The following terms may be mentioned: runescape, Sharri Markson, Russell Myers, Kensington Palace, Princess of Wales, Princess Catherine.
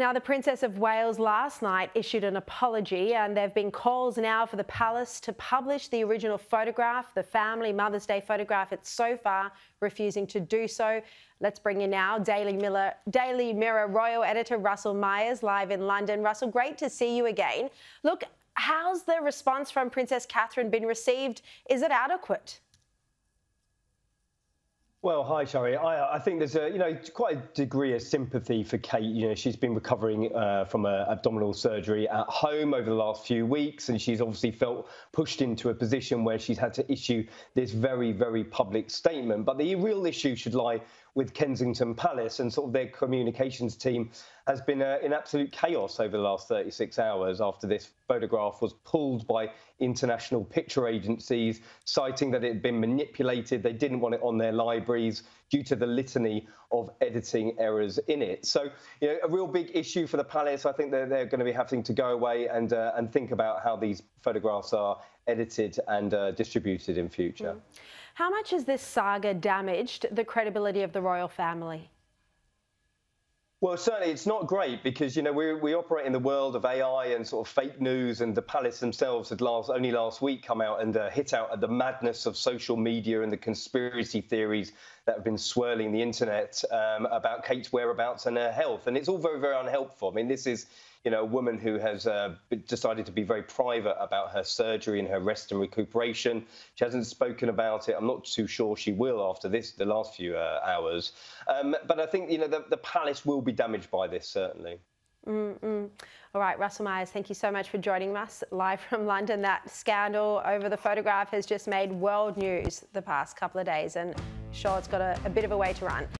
Now, the Princess of Wales last night issued an apology, and there have been calls now for the palace to publish the original photograph, the family Mother's Day photograph. It's so far refusing to do so. Let's bring in now Daily Mirror Royal Editor Russell Myers live in London. Russell, great to see you again. Look, how's the response from Princess Catherine been received? Is it adequate? Well, hi, Shari. I think there's quite a degree of sympathy for Kate. You know, she's been recovering from abdominal surgery at home over the last few weeks, and she's obviously felt pushed into a position where she's had to issue this very, very public statement. But the real issue should lie with Kensington Palace, and sort of their communications team has been in absolute chaos over the last 36 hours after this photograph was pulled by international picture agencies, citing that it had been manipulated. They didn't want it on their libraries due to the litany of editing errors in it. So, you know, a real big issue for the palace. I think they're going to be having to go away and think about how these photographs are edited and distributed in future. How much has this saga damaged the credibility of the royal family? Well, certainly it's not great because, you know, we operate in the world of AI and sort of fake news, and the palace themselves had only last week come out and hit out at the madness of social media and the conspiracy theories that have been swirling the internet about Kate's whereabouts and her health. And it's all very, very unhelpful. I mean, this is, you know, a woman who has decided to be very private about her surgery and her rest and recuperation. She hasn't spoken about it. I'm not too sure she will after this, the last few hours. But I think, you know, the palace will be damaged by this, certainly. All right, Russell Myers, thank you so much for joining us live from London. That scandal over the photograph has just made world news the past couple of days, and sure, it's got a bit of a way to run.